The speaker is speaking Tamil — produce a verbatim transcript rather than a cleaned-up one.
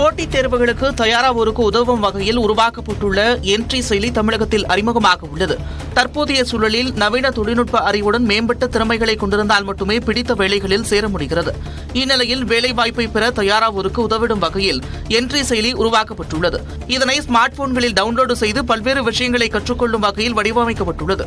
போட்டித் தேர்வுகளுக்கு தயாராவோருக்கு உதவும் வகையில் உருவாக்கப்பட்டுள்ள என்ட்ரி செயலி தமிழகத்தில் அறிமுகமாக உள்ளது. தற்போதைய சூழலில் நவீன தொழில்நுட்ப அறிவுடன் மேம்பட்ட திறமைகளை கொண்டிருந்தால் மட்டுமே பிடித்த வேலைகளில் சேர முடிகிறது. இந்நிலையில் வேலைவாய்ப்பை பெற தயாராவோருக்கு உதவிடும் வகையில் என்ட்ரி செயலி உருவாக்கப்பட்டுள்ளது. இதனை ஸ்மார்ட் போன்களில் டவுன்லோடு செய்து பல்வேறு விஷயங்களை கற்றுக்கொள்ளும் வகையில் வடிவமைக்கப்பட்டுள்ளது.